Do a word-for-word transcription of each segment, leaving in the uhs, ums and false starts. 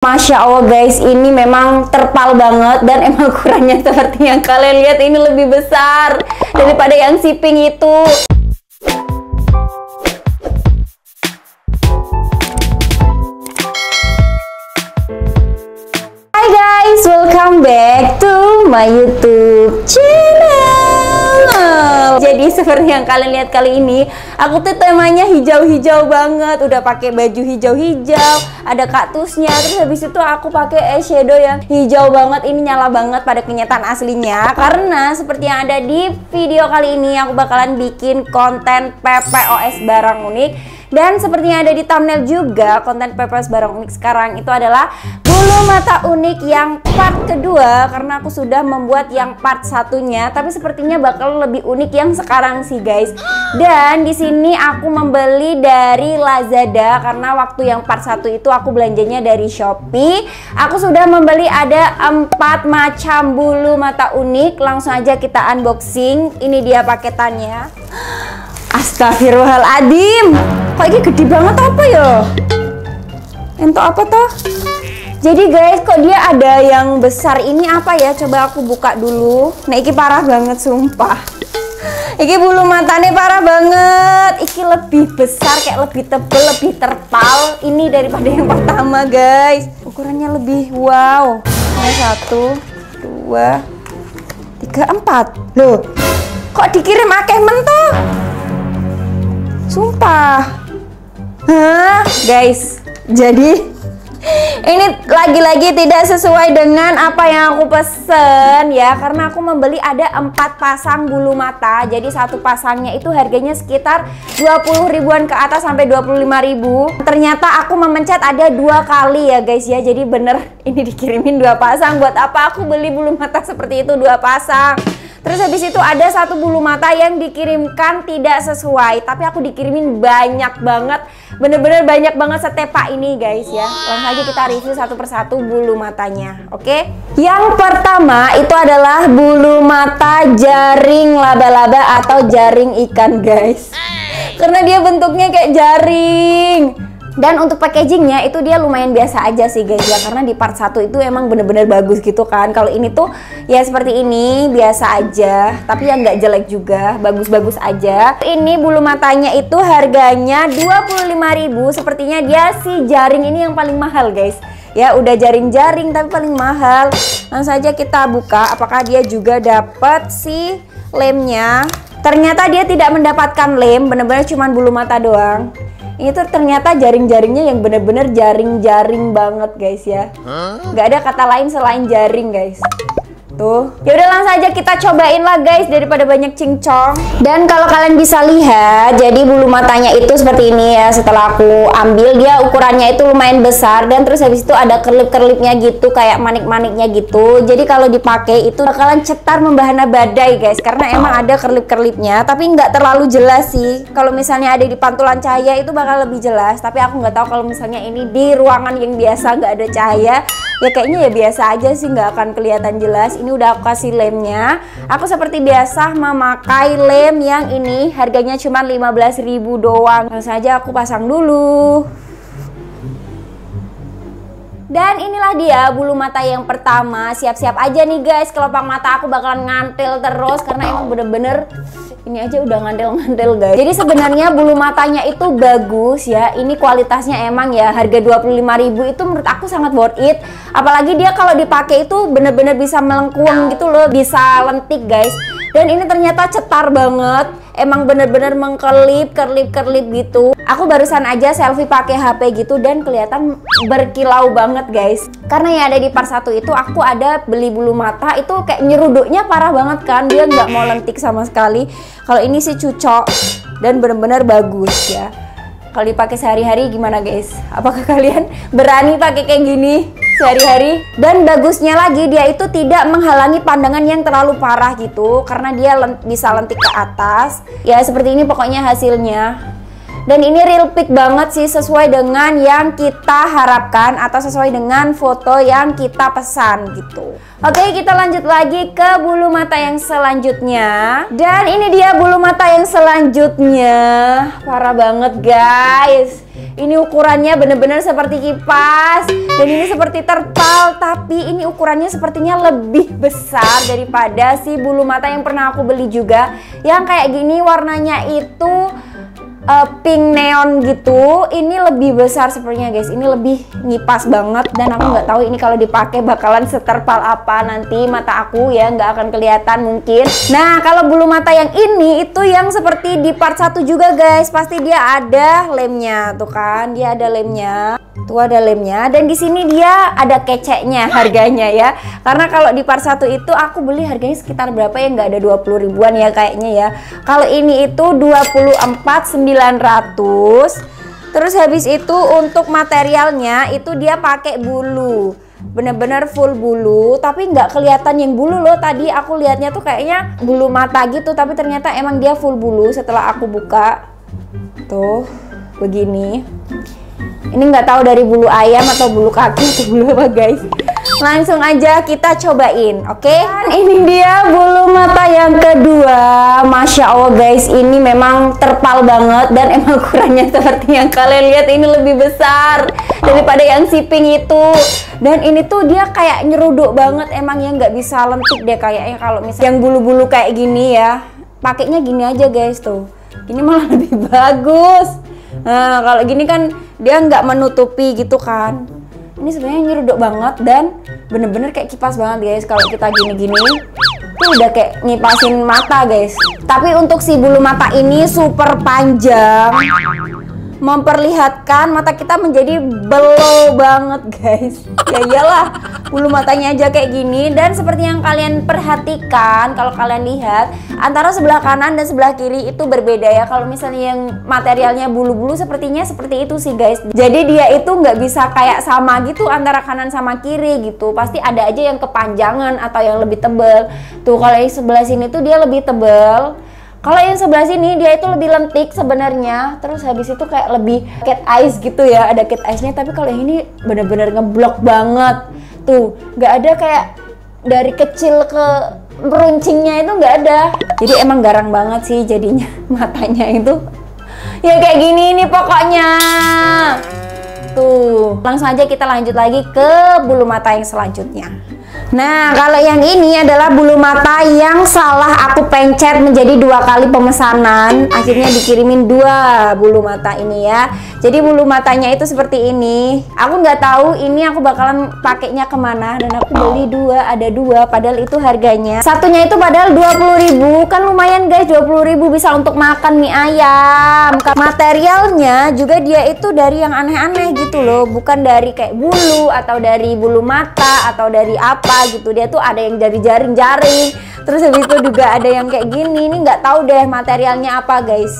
Masya Allah guys, ini memang terpal banget dan emang ukurannya seperti yang kalian lihat, ini lebih besar daripada yang shipping itu. Hai guys, welcome back to my YouTube channel. Jadi seperti yang kalian lihat kali ini, aku tuh temanya hijau-hijau banget, udah pakai baju hijau-hijau, ada kaktusnya, terus habis itu aku pakai eyeshadow yang hijau banget, ini nyala banget pada kenyataan aslinya. Karena seperti yang ada di video kali ini, aku bakalan bikin konten P P O S barang unik, dan seperti yang ada di thumbnail juga, konten P P O S barang unik sekarang itu adalah bulu mata unik yang part kedua, karena aku sudah membuat yang part satunya, tapi sepertinya bakal lebih unik yang sekarang sih guys. Dan di sini Ini aku membeli dari Lazada karena waktu yang part satu itu aku belanjanya dari Shopee. Aku sudah membeli ada empat macam bulu mata unik. Langsung aja kita unboxing. Ini dia paketannya. Astagfirullahaladzim. Kok ini gede banget apa ya? Entok apa toh? Jadi guys, kok dia ada yang besar ini apa ya? Coba aku buka dulu. Nah, ini parah banget sumpah. Iki bulu matanya parah banget. Iki lebih besar, kayak lebih tebel, lebih terpal ini daripada yang pertama guys. Ukurannya lebih wow. Ini satu, dua, tiga, empat. Loh, kok dikirim akeh mentoh? Sumpah. Hah, guys. Jadi ini lagi-lagi tidak sesuai dengan apa yang aku pesen ya, karena aku membeli ada empat pasang bulu mata. Jadi satu pasangnya itu harganya sekitar dua puluh ribuan ke atas sampai dua puluh lima ribu. Ternyata aku memencet ada dua kali ya guys ya. Jadi bener ini dikirimin dua pasang. Buat apa aku beli bulu mata seperti itu dua pasang? Terus habis itu ada satu bulu mata yang dikirimkan tidak sesuai, tapi aku dikirimin banyak banget, bener-bener banyak banget setepa ini guys ya. Langsung aja kita review satu persatu bulu matanya, oke? Okay? Yang pertama itu adalah bulu mata jaring laba-laba atau jaring ikan guys, karena dia bentuknya kayak jaring. Dan untuk packagingnya itu dia lumayan biasa aja sih guys ya, karena di part satu itu emang bener-bener bagus gitu kan. Kalau ini tuh ya seperti ini, biasa aja, tapi ya nggak jelek juga, bagus-bagus aja. Ini bulu matanya itu harganya dua puluh lima ribu. Sepertinya dia si jaring ini yang paling mahal guys ya, udah jaring-jaring tapi paling mahal. Langsung aja kita buka apakah dia juga dapat si lemnya. Ternyata dia tidak mendapatkan lem, bener-bener cuman bulu mata doang. Ini tuh ternyata jaring-jaringnya yang bener-bener jaring-jaring banget guys ya. Nggak ada kata lain selain jaring guys. Tuh, yaudah langsung aja kita cobain lah guys, daripada banyak cincong. Dan kalau kalian bisa lihat, jadi bulu matanya itu seperti ini ya. Setelah aku ambil, dia ukurannya itu lumayan besar. Dan terus habis itu ada kerlip-kerlipnya gitu, kayak manik-maniknya gitu. Jadi kalau dipakai itu bakalan cetar membahana badai guys, karena emang ada kerlip-kerlipnya, tapi nggak terlalu jelas sih. Kalau misalnya ada di pantulan cahaya itu bakal lebih jelas, tapi aku nggak tahu kalau misalnya ini di ruangan yang biasa nggak ada cahaya, ya kayaknya ya biasa aja sih, nggak akan kelihatan jelas. Ini udah aku kasih lemnya. Aku seperti biasa memakai lem yang ini, harganya cuma lima belas ribu doang. Langsung aja aku pasang dulu. Dan inilah dia bulu mata yang pertama. Siap-siap aja nih guys, kelopang mata aku bakalan ngantil terus, karena emang bener-bener ini aja udah ngandel-ngandel guys. Jadi sebenarnya bulu matanya itu bagus ya. Ini kualitasnya emang ya, harga dua puluh lima ribu itu menurut aku sangat worth it. Apalagi dia kalau dipakai itu bener-bener bisa melengkung gitu loh, bisa lentik guys. Dan ini ternyata cetar banget, emang bener-bener mengkelip, kerlip-kerlip gitu. Aku barusan aja selfie pakai H P gitu dan kelihatan berkilau banget guys. Karena yang ada di part satu itu aku ada beli bulu mata itu kayak nyeruduknya parah banget kan, dia nggak mau lentik sama sekali. Kalau ini sih cucok dan bener-bener bagus ya. Kalau dipakai sehari-hari gimana guys? Apakah kalian berani pakai kayak gini sehari-hari? Dan bagusnya lagi dia itu tidak menghalangi pandangan yang terlalu parah gitu, karena dia lent- bisa lentik ke atas. Ya seperti ini pokoknya hasilnya. Dan ini real pic banget sih, sesuai dengan yang kita harapkan atau sesuai dengan foto yang kita pesan gitu. Oke, kita lanjut lagi ke bulu mata yang selanjutnya. Dan ini dia bulu mata yang selanjutnya. Parah banget guys. Ini ukurannya bener-bener seperti kipas. Dan ini seperti terpal, tapi ini ukurannya sepertinya lebih besar daripada si bulu mata yang pernah aku beli juga. Yang kayak gini warnanya itu uh, pink neon gitu. Ini lebih besar sepertinya guys. Ini lebih ngipas banget. Dan aku nggak tahu ini kalau dipakai bakalan seterpal apa nanti mata aku ya. Nggak akan kelihatan mungkin. Nah kalau bulu mata yang ini itu yang seperti di part satu juga guys. Pasti dia ada lemnya. Tuh kan dia ada lemnya. Tuh ada lemnya. Dan di sini dia ada keceknya harganya ya. Karena kalau di part satu itu aku beli harganya sekitar berapa ya. Nggak ada dua puluh ribuan ya kayaknya ya. Kalau ini itu dua puluh empat sembilan ratus. Terus habis itu untuk materialnya itu dia pakai bulu, bener-bener full bulu, tapi nggak kelihatan yang bulu loh. Tadi aku lihatnya tuh kayaknya bulu mata gitu, tapi ternyata emang dia full bulu. Setelah aku buka tuh begini. Ini nggak tahu dari bulu ayam atau bulu kaki atau bulu apa guys. Langsung aja kita cobain, oke? Okay? Ini dia bulu mata yang kedua. Masya Allah guys, ini memang terpal banget dan emang ukurannya seperti yang kalian lihat, ini lebih besar daripada yang si pink itu. Dan ini tuh dia kayak nyeruduk banget, emang yang nggak bisa lentik deh kayaknya kalau misalnya yang bulu-bulu kayak gini ya. Pakainya gini aja guys tuh. Ini malah lebih bagus. Nah, kalau gini kan dia nggak menutupi gitu kan. Ini sebenarnya nyeruduk banget dan bener-bener kayak kipas banget guys. Kalau kita gini-gini itu udah kayak ngipasin mata guys. Tapi untuk si bulu mata ini super panjang, memperlihatkan mata kita menjadi belok banget guys. Ya iyalah, bulu matanya aja kayak gini. Dan seperti yang kalian perhatikan, kalau kalian lihat antara sebelah kanan dan sebelah kiri itu berbeda ya. Kalau misalnya yang materialnya bulu-bulu sepertinya seperti itu sih guys. Jadi dia itu nggak bisa kayak sama gitu antara kanan sama kiri gitu. Pasti ada aja yang kepanjangan atau yang lebih tebel. Tuh kalau yang sebelah sini tuh dia lebih tebel. Kalau yang sebelah sini dia itu lebih lentik sebenarnya. Terus habis itu kayak lebih cat eyes gitu ya, ada cat eyesnya. Tapi kalau yang ini bener-bener ngeblok banget. Tuh nggak ada kayak dari kecil ke runcingnya itu nggak ada. Jadi emang garang banget sih jadinya matanya itu. Ya kayak gini nih pokoknya. Tuh langsung aja kita lanjut lagi ke bulu mata yang selanjutnya. Nah kalau yang ini adalah bulu mata yang salah aku pencet menjadi dua kali pemesanan. Akhirnya dikirimin dua bulu mata ini ya. Jadi bulu matanya itu seperti ini. Aku nggak tahu ini aku bakalan pakainya kemana. Dan aku beli dua, ada dua. Padahal itu harganya satunya itu padahal dua puluh ribu. Kan lumayan guys, dua puluh ribu bisa untuk makan mie ayam. Materialnya juga dia itu dari yang aneh-aneh gitu loh. Bukan dari kayak bulu atau dari bulu mata atau dari apa gitu. Dia tuh ada yang dari jaring-jaring, terus habis itu juga ada yang kayak gini. Ini nggak tahu deh materialnya apa guys.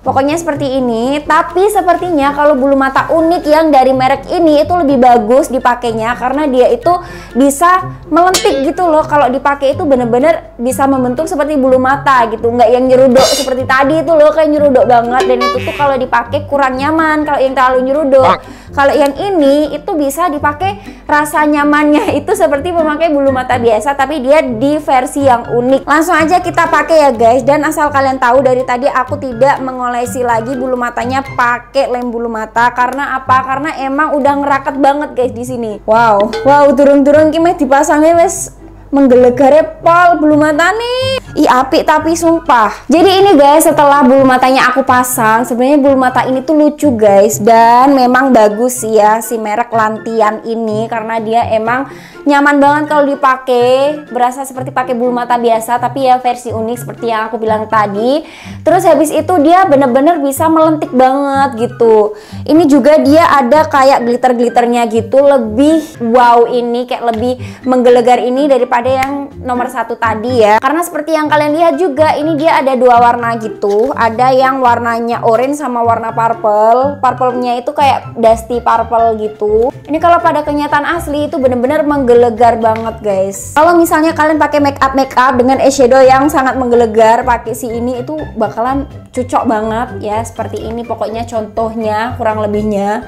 Pokoknya seperti ini, tapi sepertinya kalau bulu mata unik yang dari merek ini itu lebih bagus dipakainya karena dia itu bisa melentik gitu loh. Kalau dipakai itu bener-bener bisa membentuk seperti bulu mata gitu, nggak yang nyeruduk seperti tadi itu loh, kayak nyeruduk banget. Dan itu tuh kalau dipakai kurang nyaman kalau yang terlalu nyeruduk. Kalau yang ini itu bisa dipakai, rasa nyamannya itu seperti memakai bulu mata biasa tapi dia di versi yang unik. Langsung aja kita pakai ya guys. Dan asal kalian tahu dari tadi aku tidak mengolesi lagi bulu matanya pakai lem bulu mata. Karena apa? Karena emang udah ngeraket banget guys di sini. Wow, wow turun-turun ki meh dipasangnya wes menggelegar pol bulu mata nih. Ih apik tapi sumpah. Jadi ini guys setelah bulu matanya aku pasang, sebenarnya bulu mata ini tuh lucu guys. Dan memang bagus sih ya si merek Lantian ini. Karena dia emang nyaman banget kalau dipakai, berasa seperti pakai bulu mata biasa. Tapi ya versi unik seperti yang aku bilang tadi. Terus habis itu dia bener-bener bisa melentik banget gitu. Ini juga dia ada kayak glitter-glitternya gitu. Lebih wow ini, kayak lebih menggelegar ini daripada yang nomor satu tadi ya. Karena seperti yang kalian lihat juga ini dia ada dua warna gitu, ada yang warnanya orange sama warna purple. Purple-nya itu kayak dusty purple gitu. Ini kalau pada kenyataan asli itu bener-bener menggelegar banget guys. Kalau misalnya kalian pakai make up make up dengan eyeshadow yang sangat menggelegar, pakai si ini itu bakalan cocok banget ya, seperti ini pokoknya contohnya kurang lebihnya.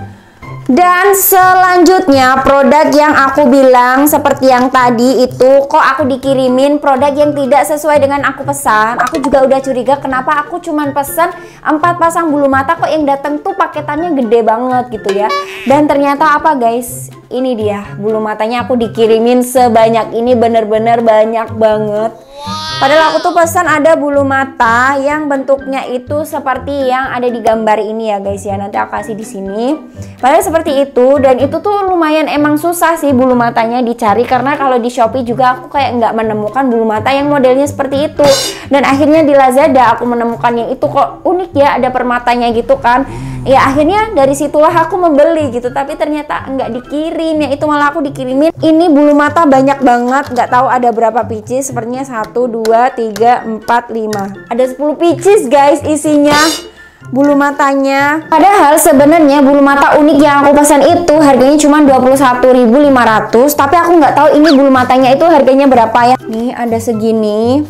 Dan selanjutnya produk yang aku bilang seperti yang tadi itu, kok aku dikirimin produk yang tidak sesuai dengan aku pesan. Aku juga udah curiga kenapa aku cuman pesan empat pasang bulu mata kok yang datang tuh paketannya gede banget gitu ya. Dan ternyata apa guys, ini dia bulu matanya aku dikirimin sebanyak ini, bener-bener banyak banget. Padahal aku tuh pesan ada bulu mata yang bentuknya itu seperti yang ada di gambar ini ya guys ya. Nanti aku kasih di sini. Padahal seperti itu, dan itu tuh lumayan emang susah sih bulu matanya dicari, karena kalau di Shopee juga aku kayak nggak menemukan bulu mata yang modelnya seperti itu. Dan akhirnya di Lazada aku menemukan yang itu, kok unik ya ada permatanya gitu kan. Ya akhirnya dari situlah aku membeli gitu, tapi ternyata nggak dikirim ya, itu malah aku dikirimin. Ini bulu mata banyak banget, nggak tahu ada berapa pieces, sepertinya satu dua tiga empat lima. Ada sepuluh pieces guys isinya bulu matanya. Padahal sebenarnya bulu mata unik yang aku pesan itu harganya cuma dua puluh satu ribu lima ratus, tapi aku nggak tahu ini bulu matanya itu harganya berapa ya. Nih ada segini.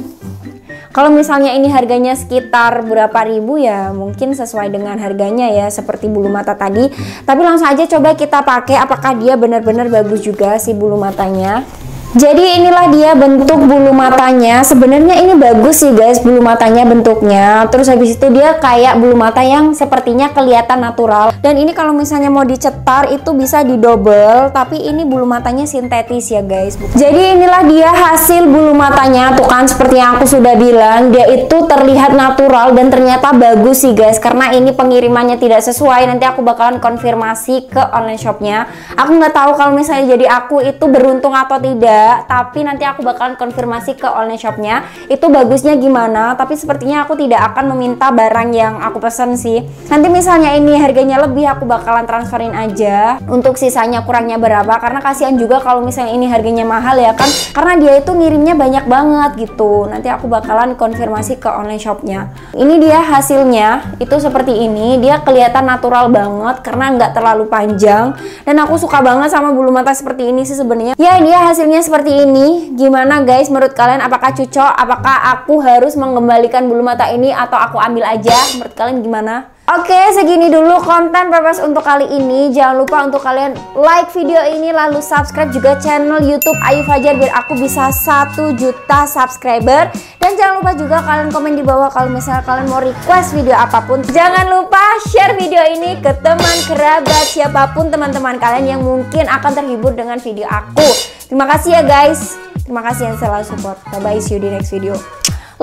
Kalau misalnya ini harganya sekitar berapa ribu ya, mungkin sesuai dengan harganya ya, seperti bulu mata tadi. Tapi langsung aja coba kita pakai, apakah dia benar-benar bagus juga si bulu matanya. Jadi inilah dia bentuk bulu matanya. Sebenarnya ini bagus sih guys bulu matanya bentuknya. Terus habis itu dia kayak bulu mata yang sepertinya kelihatan natural. Dan ini kalau misalnya mau dicetar itu bisa didobel, tapi ini bulu matanya sintetis ya guys. Jadi inilah dia hasil bulu matanya. Tuh kan seperti yang aku sudah bilang, dia itu terlihat natural dan ternyata bagus sih guys. Karena ini pengirimannya tidak sesuai, nanti aku bakalan konfirmasi ke online shopnya. Aku nggak tahu kalau misalnya jadi aku itu beruntung atau tidak, tapi nanti aku bakalan konfirmasi ke online shopnya itu bagusnya gimana. Tapi sepertinya aku tidak akan meminta barang yang aku pesen sih. Nanti misalnya ini harganya lebih, aku bakalan transferin aja untuk sisanya kurangnya berapa, karena kasihan juga kalau misalnya ini harganya mahal ya kan, karena dia itu ngirimnya banyak banget gitu. Nanti aku bakalan konfirmasi ke online shopnya. Ini dia hasilnya itu seperti ini, dia kelihatan natural banget karena nggak terlalu panjang, dan aku suka banget sama bulu mata seperti ini sih sebenarnya. Ya ini dia hasilnya seperti ini. Gimana guys menurut kalian, apakah cocok, apakah aku harus mengembalikan bulu mata ini atau aku ambil aja? Menurut kalian gimana? Oke, segini dulu konten purpose untuk kali ini. Jangan lupa untuk kalian like video ini, lalu subscribe juga channel YouTube Ayu Fajar biar aku bisa satu juta subscriber. Dan jangan lupa juga kalian komen di bawah kalau misalnya kalian mau request video apapun. Jangan lupa share video ini ke teman, kerabat, siapapun teman-teman kalian yang mungkin akan terhibur dengan video aku. Terima kasih ya guys. Terima kasih yang selalu support. Bye bye, see you di next video.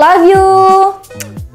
Love you.